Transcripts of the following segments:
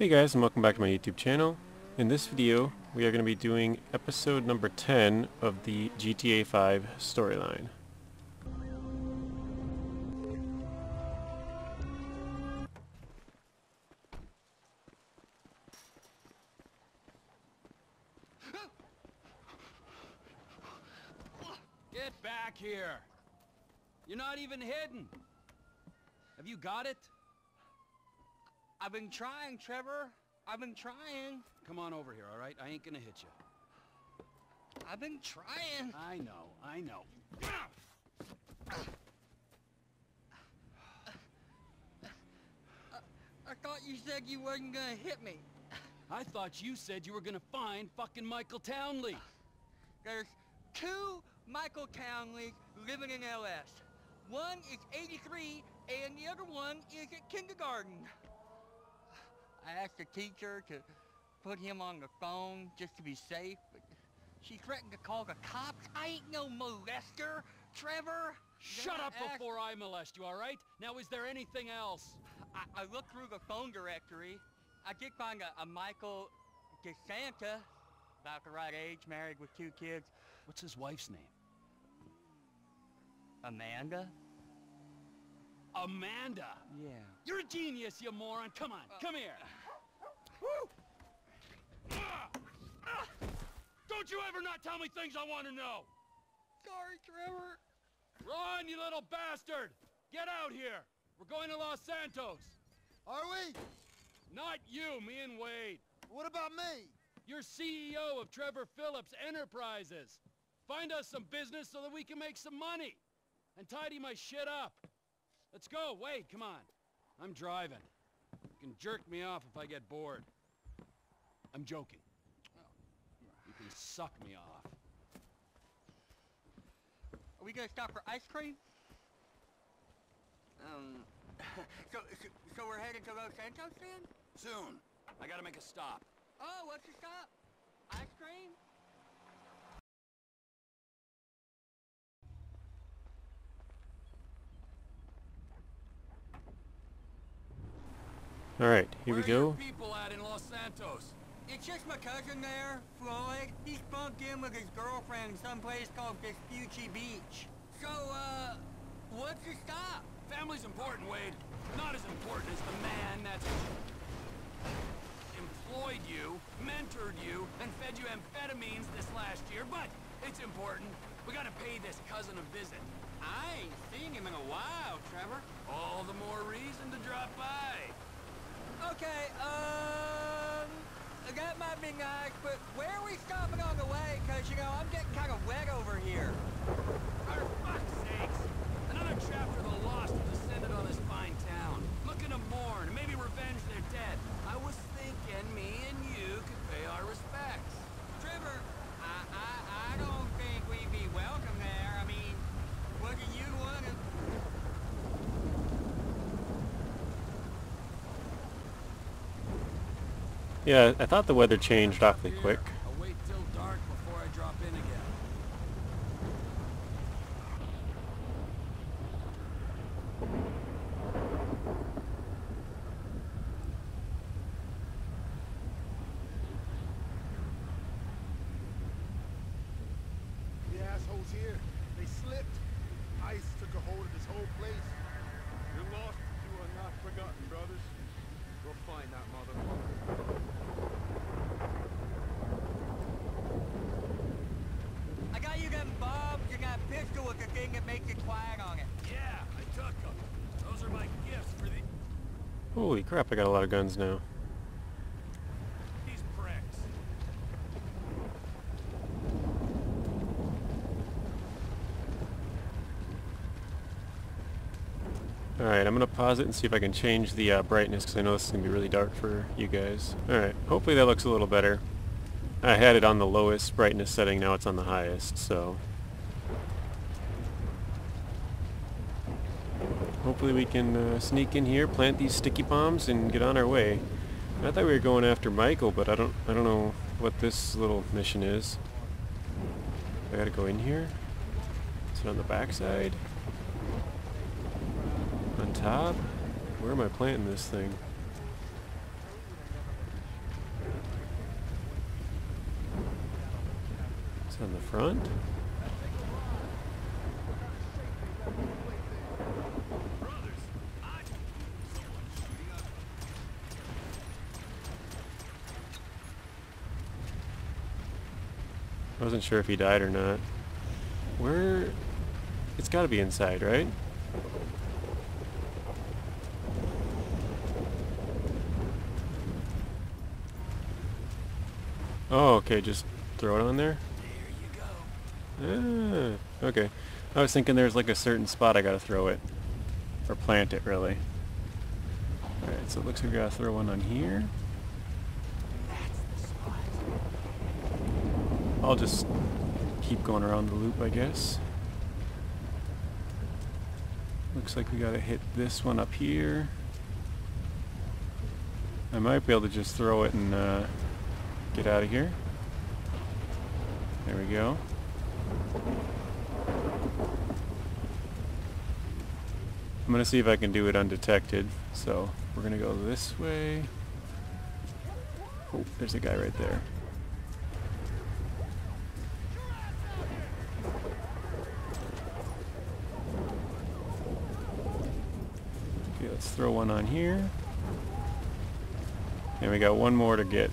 Hey guys, and welcome back to my YouTube channel. In this video, we are going to be doing episode number 10 of the GTA 5 storyline. Get back here! You're not even hidden! Have you got it? I've been trying, Trevor. I've been trying. Come on over here, all right? I ain't gonna hit you. I've been trying. I know, I know. I thought you said you wasn't gonna hit me. I thought you said you were gonna find fucking Michael Townley. There's two Michael Townleys living in LS. One is 83, and the other one is at kindergarten. I asked the teacher to put him on the phone just to be safe, but she threatened to call the cops. I ain't no molester, Trevor! Shut up before I molest you, alright? Now is there anything else? I looked through the phone directory. I did find a Michael DeSanta, about the right age, married with two kids. What's his wife's name? Amanda? Amanda! Yeah. You're a genius, you moron! Come on, come here! Don't you ever not tell me things I want to know! Sorry, Trevor. Run, you little bastard! Get out here! We're going to Los Santos! Are we? Not you, me and Wade. What about me? You're CEO of Trevor Phillips Enterprises. Find us some business so that we can make some money. And tidy my shit up. Let's go, Wade, come on. I'm driving. You can jerk me off if I get bored. I'm joking. You can suck me off. Are we gonna stop for ice cream? So we're headed to Los Santos then? Soon. I gotta make a stop. Oh, what's your stop? Ice cream? Alright, here we go. Where are your people at in Los Santos? It's just my cousin there, Floyd. He spunk in with his girlfriend someplace called Vespucci Beach. So, what's your stop? Family's important, Wade. Not as important as the man that's employed you, mentored you, and fed you amphetamines this last year, but it's important. We gotta pay this cousin a visit. I ain't seen him in a while, Trevor. All the more reason to drop by. Okay, that might be nice, but where are we stopping on the way? Cause, you know, I'm getting kind of wet over here. For fuck's sakes! Another chapter of the lost have descended on this fine town. Looking to mourn, maybe revenge their dead. I was thinking me and you could pay our respects. Trevor, I don't think we'd be welcome there. I mean, what do you want to... Yeah, I thought the weather changed awfully quick. I'll wait till dark before I drop in again. The assholes here, they slipped. Ice took a hold of this whole place. You're lost, you are not forgotten, brothers. We'll find that motherfucker. I got you them bombs and that pistol with the thing that makes it quiet on it. Yeah, I took them. Those are my gifts for the... Holy crap, I got a lot of guns now. These pricks. Alright, I'm gonna pause it and see if I can change the brightness, because I know this is gonna be really dark for you guys. Alright, hopefully that looks a little better. I had it on the lowest brightness setting, now it's on the highest, so... Hopefully we can sneak in here, plant these sticky bombs, and get on our way. I thought we were going after Michael, but I don't know what this little mission is. I gotta go in here. Is it on the backside? On top? Where am I planting this thing? on the front. I wasn't sure if he died or not. Where? It's gotta be inside, right? Oh, okay, just throw it on there? There you go. Ah, okay. I was thinking there's like a certain spot I gotta throw it. Or plant it, really. Alright, so it looks like we gotta throw one on here. That's the spot. I'll just keep going around the loop, I guess. Looks like we gotta hit this one up here. I might be able to just throw it and get out of here. There we go. I'm gonna see if I can do it undetected. So we're gonna go this way. Oh, there's a guy right there. Okay, let's throw one on here. And we got one more to get.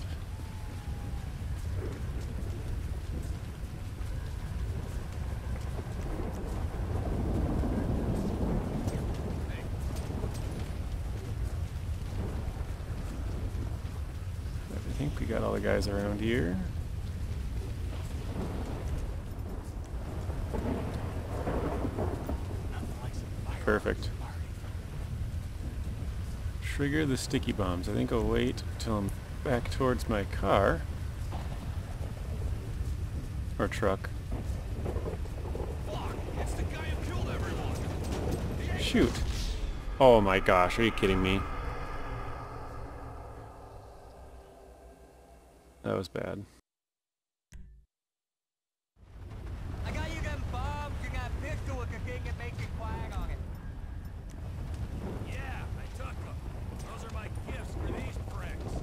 Got all the guys around here. Perfect. Trigger the sticky bombs. I think I'll wait till I'm back towards my car. Or truck. Shoot. Oh my gosh, are you kidding me? That was bad. I got you them bombs, you got pistol with the thing that makes it quiet on it. Yeah, I took them. Those are my gifts for these pricks.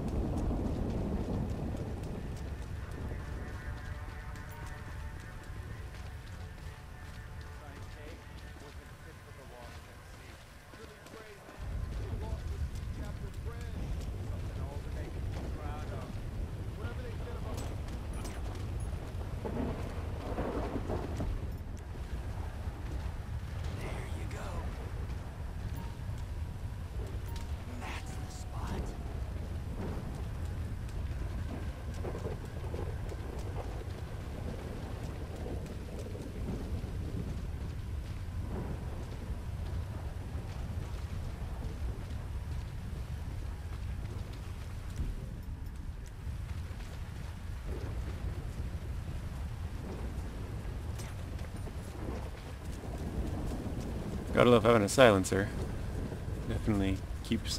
Gotta love having a silencer. Definitely keeps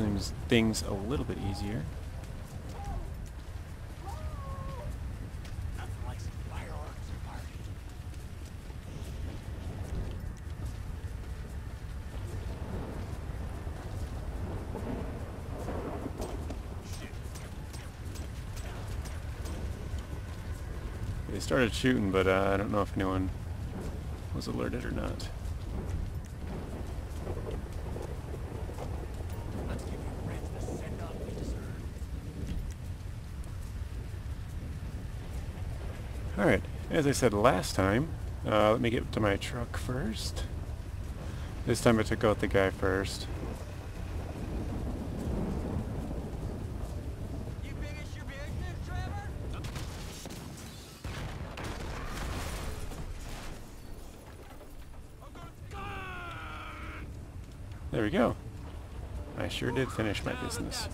things a little bit easier. Nothing like some firearms at a party. Shit. They started shooting, but I don't know if anyone was alerted or not. Alright, as I said last time, let me get to my truck first. This time I took out the guy first. You finish your business, Trevor? There we go. I sure did finish my business.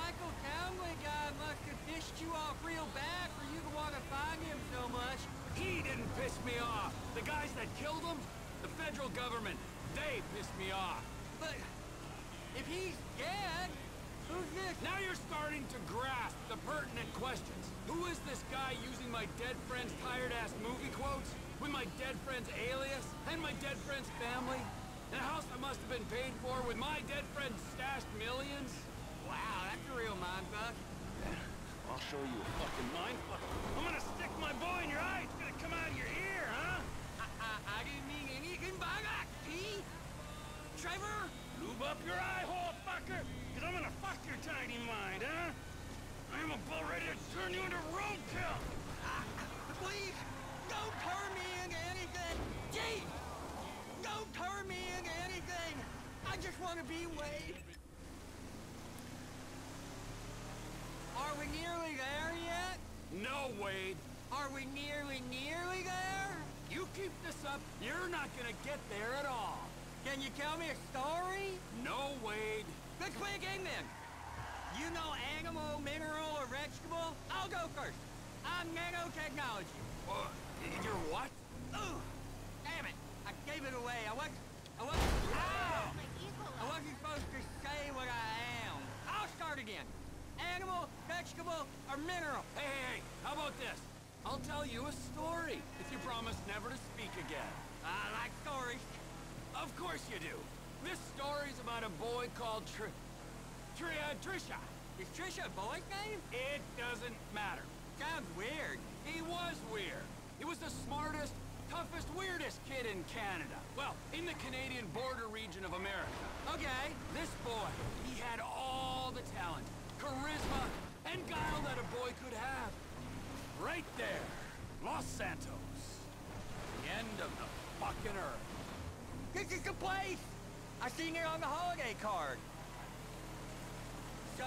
Michael Townley guy must have pissed you off real bad for you to want to find him so much. He didn't piss me off. The guys that killed him, the federal government, they pissed me off. But if he's dead, who's this Now you're starting to grasp the pertinent questions. Who is this guy using my dead friend's tired-ass movie quotes? With my dead friend's alias? And my dead friend's family? And a house that must have been paid for with my dead friend's stashed millions? Wow, that's a real mindfuck. I'll show you a fucking mindfuck. I'm gonna stick my bow in your eye. It's gonna come out of your ear, huh? I didn't mean anything by that, see? Trevor? Lube up your eye hole, fucker! Cause I'm gonna fuck your tiny mind, huh? I'm about ready to turn you into roadkill! Please! Don't turn me into anything! Gee! Don't turn me into anything! I just wanna be Wade! Are we nearly there yet? No, Wade! Are we nearly there? You keep this up, you're not gonna get there at all! Can you tell me a story? No, Wade. Let's play a game then. You know animal, mineral, or vegetable? I'll go first. I'm nanotechnology. You're what? Ooh, damn it. I gave it away. I wasn't supposed to say what I am. I'll start again. Animal, vegetable, or mineral? Hey, how about this? I'll tell you a story if you promise never to speak again. I like stories. Of course you do. This story's about a boy called Trisha. Is Trisha a boy's name? It doesn't matter. Sounds weird. He was weird. He was the smartest, toughest, weirdest kid in Canada. Well, in the Canadian border region of America. Okay. This boy, he had all the talent, charisma, and guile that a boy could have. Right there. Los Santos. The end of the fucking earth. This is the place! I seen it on the holiday card. So,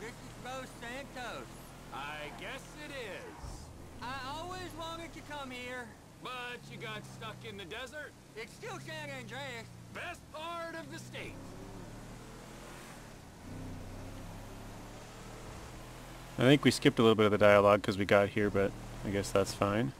this is Los Santos. I guess it is. I always wanted to come here. But you got stuck in the desert? It's still San Andreas. Best part of the state. I think we skipped a little bit of the dialogue because we got here, but I guess that's fine.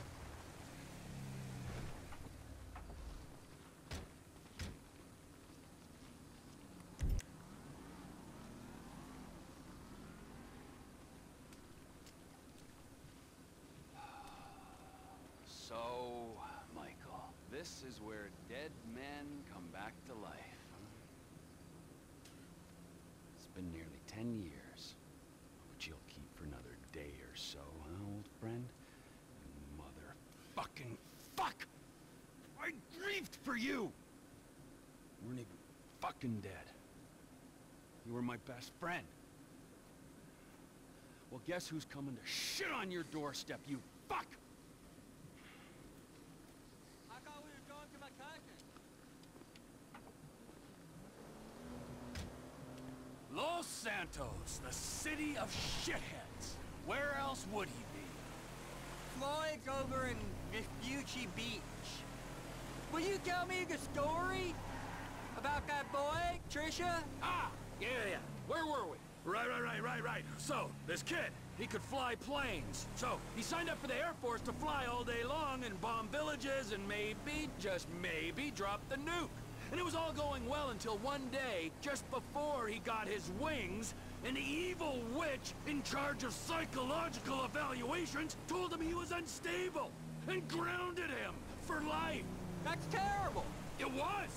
Friend. Well, guess who's coming to shit on your doorstep, you fuck! I thought we were going to my cousin. Los Santos, the city of shitheads. Where else would he be? Floyd's over in Vespucci Beach. Will you tell me the story about that boy, Trisha? Ah! Yeah. Where were we? Right. So, this kid, he could fly planes. So, he signed up for the Air Force to fly all day long and bomb villages and maybe, just maybe, drop the nuke. And it was all going well until one day, just before he got his wings, an evil witch in charge of psychological evaluations told him he was unstable and grounded him for life. That's terrible. It was.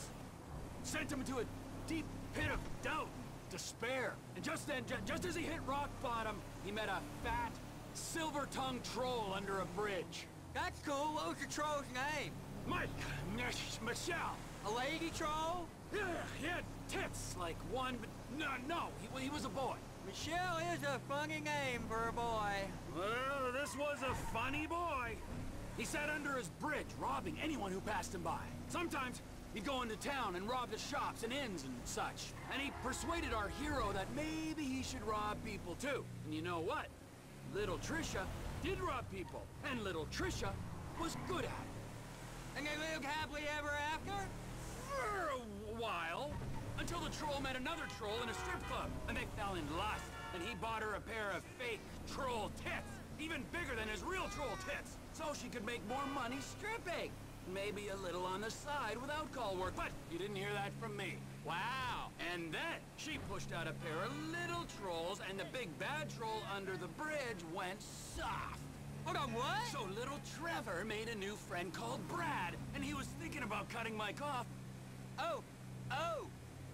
Sent him into a deep pit of doubt. Despair. And just then, just as he hit rock bottom, he met a fat, silver-tongued troll under a bridge. That's cool. What was the troll's name? Mike. Michelle. A lady troll? Yeah, he had tits like one, but no, he was a boy. Michelle is a funny name for a boy. Well, this was a funny boy. He sat under his bridge, robbing anyone who passed him by. Sometimes he'd go into town and rob the shops and inns and such. And he persuaded our hero that maybe he should rob people too. And you know what? Little Trisha did rob people. And little Trisha was good at it. And they lived happily ever after? For a while. Until the troll met another troll in a strip club. And they fell in lust. And he bought her a pair of fake troll tits. Even bigger than his real troll tits. So she could make more money stripping. Maybe a little on the side without call work, but you didn't hear that from me. Wow, And then she pushed out a pair of little trolls, and the big bad troll under the bridge went soft. Hold on, what? So little Trevor made a new friend called Brad, and he was thinking about cutting Mike off. Oh,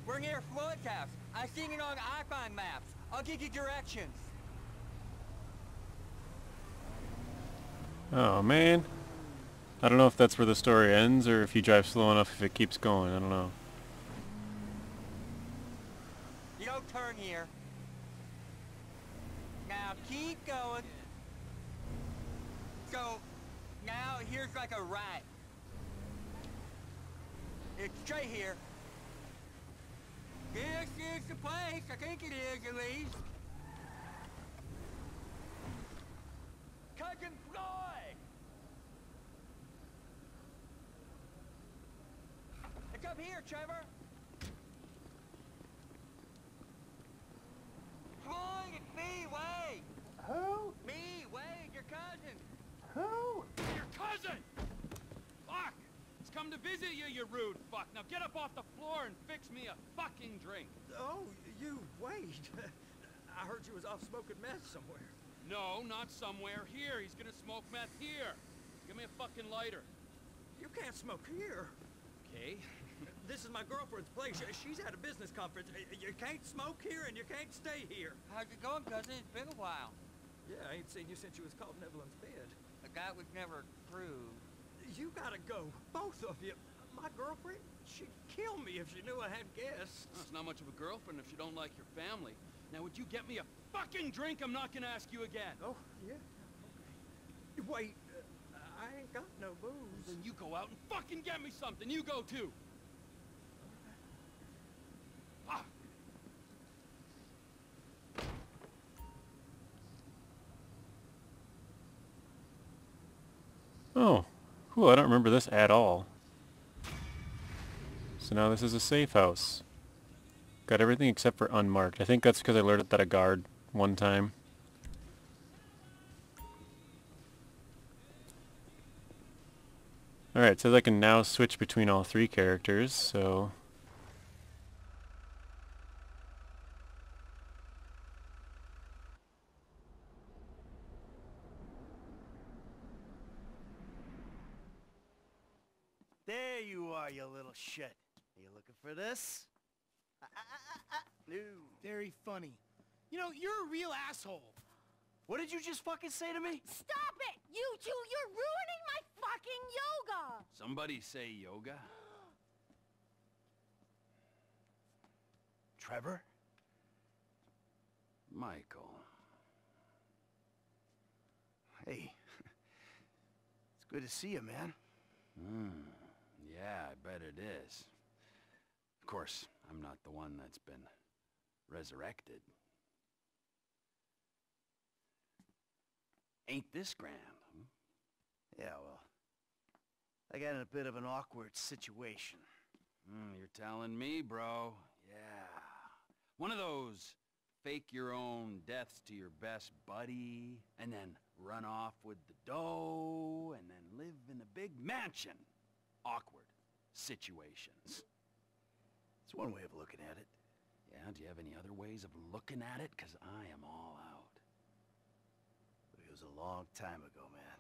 we're near Floyd's house. I've seen it on iPhone maps. I'll give you directions. Oh, man. I don't know if that's where the story ends, or if you drive slow enough if it keeps going. I don't know. You don't turn here. Now keep going. So, now here's like a right. It's straight here. This is the place, I think it is at least. Cousin Floyd! It's up here, Trevor! Floyd, it's me, Wade! Who? Me, Wade, your cousin! Who? Your cousin! Fuck! It's come to visit you, you rude fuck! Now get up off the floor and fix me a fucking drink! Oh, you, Wade! I heard you was off smoking meth somewhere. No, not somewhere. Here. He's gonna smoke meth here. Give me a fucking lighter. You can't smoke here. Okay. This is my girlfriend's place. She's at a business conference. You can't smoke here and you can't stay here. How's it going, cousin? It's been a while. Yeah, I ain't seen you since you was caught in Evelyn's bed. A guy would never prove. You gotta go. Both of you. My girlfriend? She'd kill me if she knew I had guests. It's not much of a girlfriend if she don't like your family. Now, would you get me a fucking drink? I'm not gonna ask you again. Oh, yeah. Okay. Wait, I ain't got no booze. Then you go out and fucking get me something. You go, too. Fuck. Oh, cool. I don't remember this at all. So now this is a safe house. Got everything except for unmarked. I think that's because I alerted that a guard one time. Alright, it says I can now switch between all three characters, so... There you are, you little shit. Are you looking for this? No. Very funny. You know, you're a real asshole. What did you just fucking say to me? Stop it! You two, you're ruining my fucking yoga! Somebody say yoga? Trevor? Michael. Hey. It's good to see you, man. Yeah, I bet it is. Of course, I'm not the one that's been resurrected. Ain't this grand, hmm? Yeah, well, I got in a bit of an awkward situation. You're telling me, bro. Yeah. One of those fake your own deaths to your best buddy, and then run off with the dough, and then live in a big mansion. Awkward situations. It's one way of looking at it. Yeah, do you have any other ways of looking at it? Because I am all out. But it was a long time ago, man.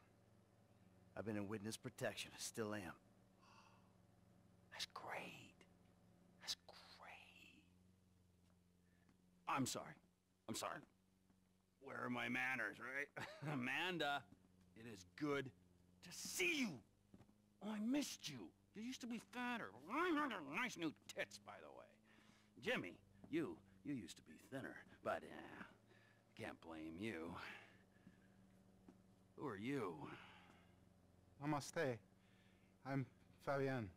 I've been in witness protection. I still am. That's great. That's great. I'm sorry. I'm sorry. Where are my manners, right? Amanda, it is good to see you. Oh, I missed you. You used to be fatter. Nice new tits, by the way. Jimmy, you used to be thinner, but can't blame you. Who are you? Namaste. I'm Fabian.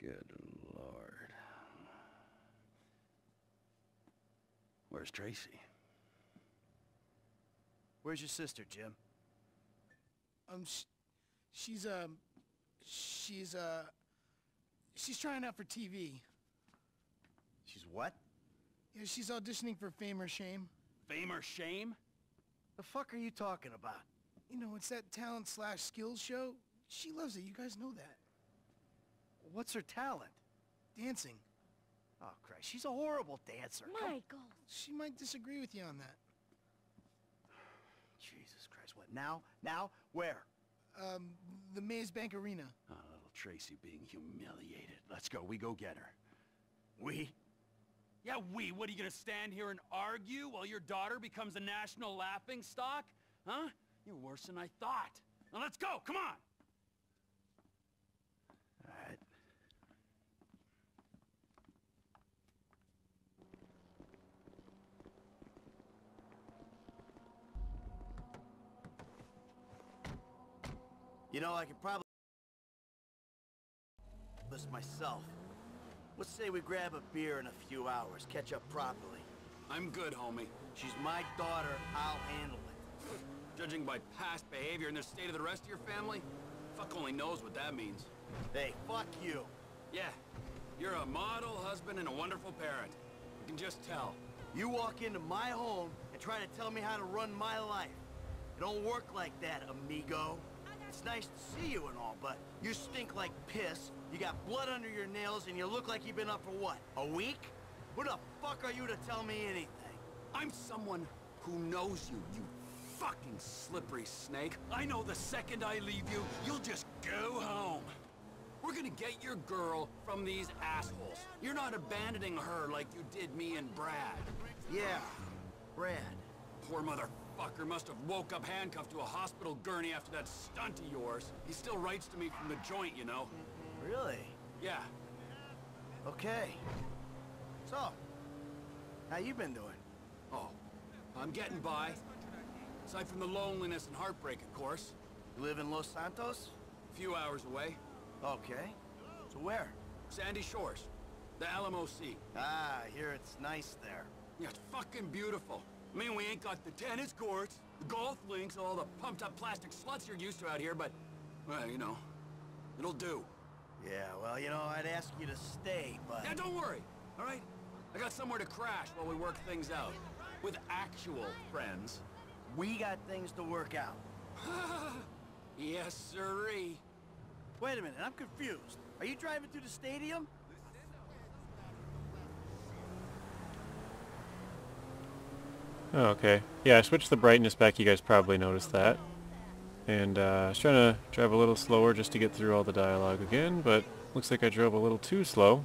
Good Lord. Where's Tracy? Where's your sister, Jim? She's trying out for TV. She's what? Yeah, she's auditioning for Fame or Shame. Fame or Shame? The fuck are you talking about? You know, it's that talent/skills show. She loves it, you guys know that. What's her talent? Dancing. Oh, Christ, she's a horrible dancer. Michael! She might disagree with you on that. Jesus Christ, what, now? Now? Where? The Maze Bank Arena. Oh, little Tracy being humiliated. Let's go, we go get her. We? Yeah, we. What, are you gonna stand here and argue while your daughter becomes a national laughing stock? Huh? You're worse than I thought. Now let's go, come on! All right. You know, I could probably do this myself. Let's say we grab a beer in a few hours, catch up properly. I'm good, homie. She's my daughter, I'll handle it. Judging by past behavior and the state of the rest of your family, fuck only knows what that means. Hey, fuck you. Yeah, you're a model husband and a wonderful parent. You can just tell. You walk into my home and try to tell me how to run my life. It don't work like that, amigo. It's nice to see you and all, but you stink like piss, you got blood under your nails, and you look like you've been up for what, a week? Who the fuck are you to tell me anything? I'm someone who knows you, you fucking slippery snake. I know the second I leave you, you'll just go home. We're gonna get your girl from these assholes. You're not abandoning her like you did me and Brad. Yeah, Brad. Poor motherfucker. Fucker must have woke up handcuffed to a hospital gurney after that stunt of yours. He still writes to me from the joint, you know. Really? Yeah. Okay. So, how you been doing? Oh, I'm getting by. Aside from the loneliness and heartbreak, of course. You live in Los Santos? A few hours away. Okay. So where? Sandy Shores. The Alamo Sea. Ah, I hear it's nice there. Yeah, it's fucking beautiful. I mean, we ain't got the tennis courts, the golf links, all the pumped-up plastic sluts you're used to out here, but, well, you know, it'll do. Yeah, well, you know, I'd ask you to stay, but... Yeah, don't worry, all right? I got somewhere to crash while we work things out. With actual friends. We got things to work out. Yes, sirree. Wait a minute, I'm confused. Are you driving through the stadium? Oh, okay. Yeah, I switched the brightness back, you guys probably noticed that. And I was trying to drive a little slower just to get through all the dialogue again, but looks like I drove a little too slow.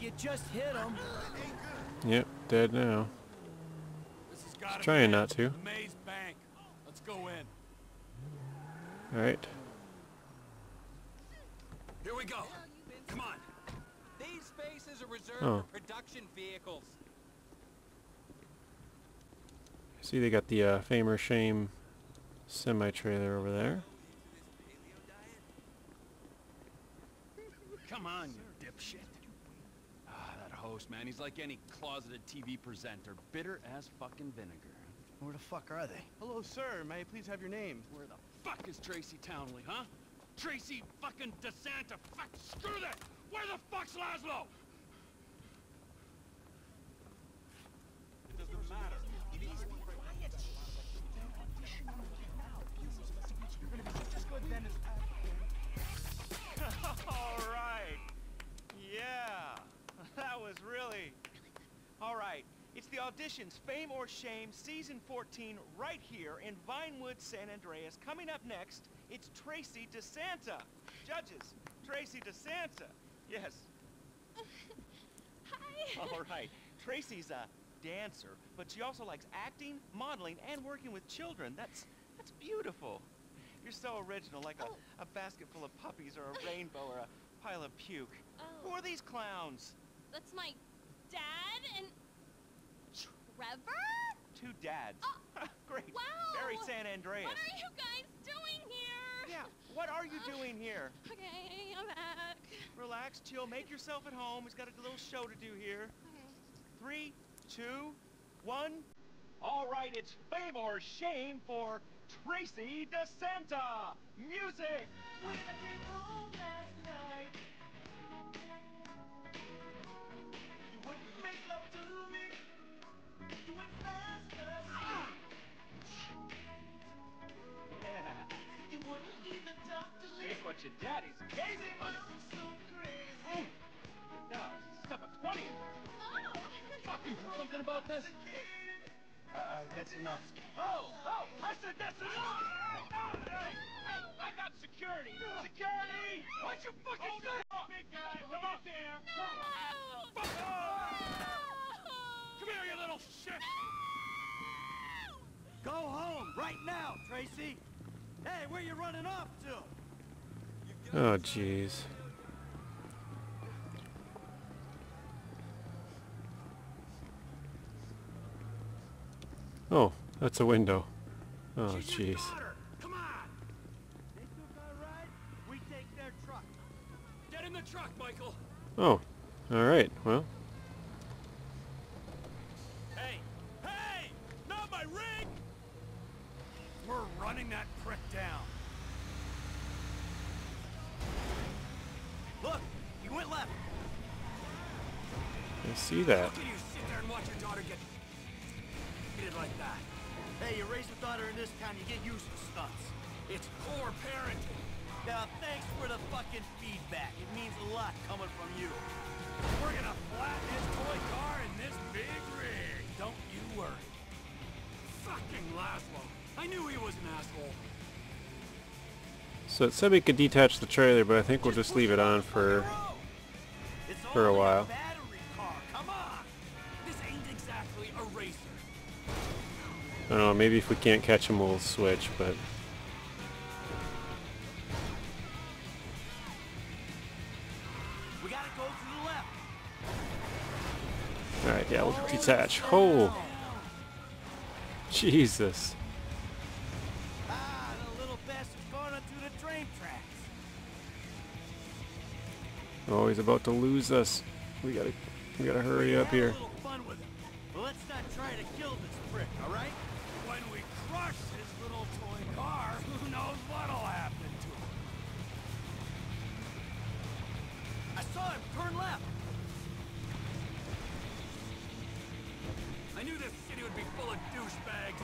You just hit him. Yep, dead now. Trying not to. Maze Bank. Let's go in. All right. Here we go. Come on. These spaces are reserved for production vehicles. See, they got the Fame or Shame semi-trailer over there. Come on, you dipshit. Man, he's like any closeted TV presenter, bitter as fucking vinegar. Where the fuck are they? Hello, sir. May I please have your name? Where the fuck is Tracy Townley, huh? Tracy fucking DeSanta. Fuck, screw that. Where the fuck's Laszlo? It doesn't matter. All right. Yeah. That was really... All right, it's the auditions, Fame or Shame, Season 14, right here in Vinewood, San Andreas. Coming up next, it's Tracy DeSanta. Judges, Tracy DeSanta. Yes. Hi. All right, Tracy's a dancer, but she also likes acting, modeling, and working with children. That's beautiful. You're so original, like a basket full of puppies or a rainbow or a pile of puke. Oh. Who are these clowns? That's my dad and Trevor? Two dads. Oh, great. Wow. Very San Andreas. What are you guys doing here? Yeah, what are you doing here? Okay, I'm back. Relax, chill, make yourself at home. He's got a little show to do here. Okay. 3, 2, 1. All right, it's Fame or Shame for Tracy DeSanta. Music. We had a dream home last night. That is crazy money. Hey, now stop at 20. Oh. Fucking something about this. That's enough. Oh, I said that's enough. Hey, I got security. Security! What you fucking say? Big guy, come out there. No. Fuck off. No. Come here, you little shit. No. Go home right now, Tracy. Hey, where you running off to? Oh, jeez. Oh, that's a window. Oh, jeez. Come on. They took our ride. We take their truck. Get in the truck, Michael. Oh, all right. Well. Hey! Not my rig. We're running that prick down. Look, you went left. I see that. How can you sit there and watch your daughter get treated like that? Hey, you raise a daughter in this town, you get used to stunts. It's poor parenting. Now, thanks for the fucking feedback. It means a lot coming from you. We're gonna flatten this toy car in this big rig. Don't you worry. Fucking Laszlo. I knew he was an asshole. So it said we could detach the trailer, but I think we'll just leave it on for a while. I don't know, maybe if we can't catch him we'll switch, but... Alright, yeah, we'll detach. Oh! Jesus. Oh, he's about to lose us. We gotta hurry up here. Let's not try to kill this prick, all right? When we crush his little toy car, who knows what'll happen to him? I saw him turn left. I knew this city would be full of douchebags.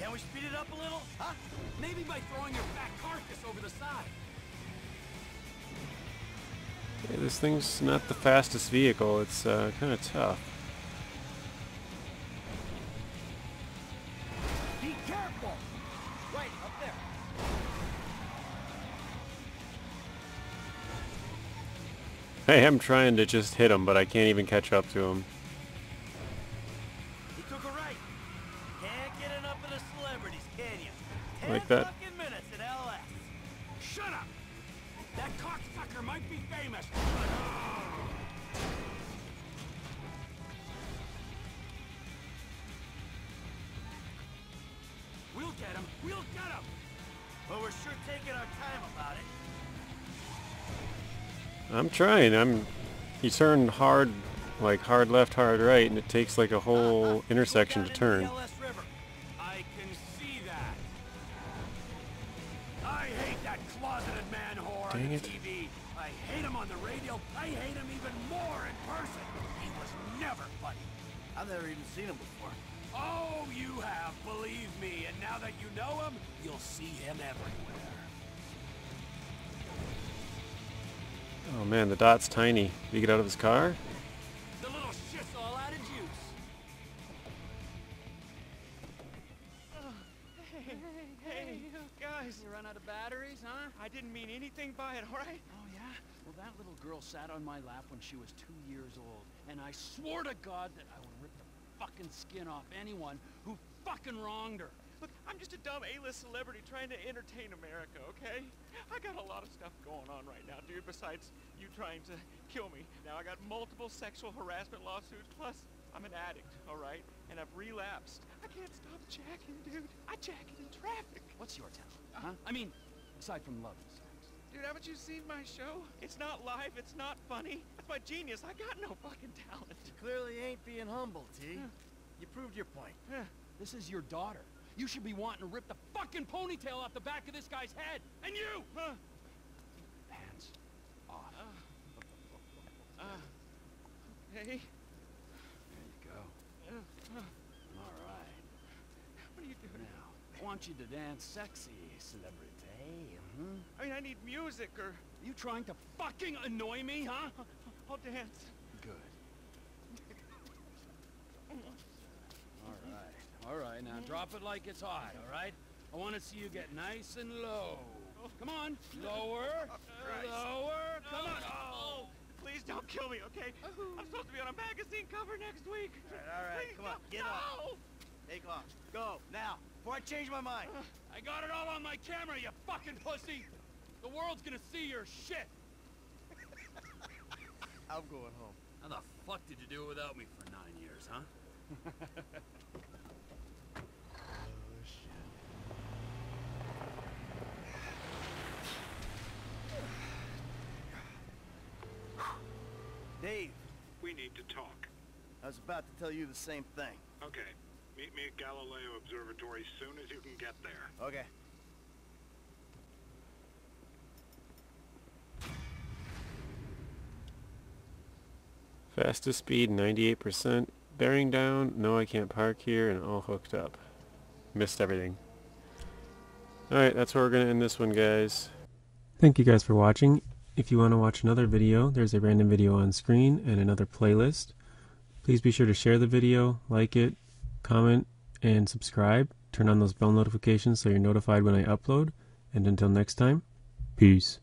Can we speed it up a little? Huh? Maybe by throwing your fat carcass over the side. Yeah, this thing's not the fastest vehicle. It's kind of tough. Be careful! Right up there. Hey, I'm trying to just hit him, but I can't even catch up to him. Like that. Minutes in LS. Shut up! That cocksucker might be famous. We'll get him. We'll get him. But we're sure taking our time about it. I'm trying. He turned hard, like hard left, hard right, and it takes like a whole intersection to turn. Dang it. TV. I hate him on the radio. I hate him even more in person. He was never funny. I've never even seen him before. Oh, you have, believe me. And now that you know him, you'll see him everywhere. Oh man, the dot's tiny. Did you get out of his car? The little shit's all out of juice. Hey, you guys. You run out of batteries, huh? I didn't mean anything by it, all right? Oh, yeah? Well, that little girl sat on my lap when she was 2 years old, and I swore to God that I would rip the fucking skin off anyone who fucking wronged her. Look, I'm just a dumb A-list celebrity trying to entertain America, okay? I got a lot of stuff going on right now, dude, besides you trying to kill me. Now, I got multiple sexual harassment lawsuits, plus... I'm an addict, all right? And I've relapsed. I can't stop jacking, dude. I jack it in traffic. What's your talent, huh? I mean, aside from love and sex. Dude, haven't you seen my show? It's not live. It's not funny. That's my genius. I got no fucking talent. You clearly ain't being humble, T. You proved your point. This is your daughter. You should be wanting to rip the fucking ponytail off the back of this guy's head. And you! Hands off. Hey... All right. What are you doing now? want you to dance sexy, celebrity. I mean, I need music, or... Are you trying to fucking annoy me, huh? I'll dance. Good. All right, now drop it like it's hot, all right? I want to see you get nice and low. Come on, lower, lower, come on. Oh, please don't kill me, okay? I'm supposed to be on a magazine cover next week. All right, come on, get off. Take off. Go, now, before I change my mind. I got it all on my camera, you fucking pussy. The world's gonna see your shit. I'm going home. How the fuck did you do it without me for 9 years, huh? Oh, shit. Dave. We need to talk. I was about to tell you the same thing. Okay. Meet me at Galileo Observatory as soon as you can get there. Okay. Fastest speed, 98%. Bearing down. No, I can't park here, and all hooked up. Missed everything. Alright, that's where we're going to end this one, guys. Thank you guys for watching. If you want to watch another video, there's a random video on screen and another playlist. Please be sure to share the video, like it, comment, and subscribe. Turn on those bell notifications so you're notified when I upload. And until next time, peace.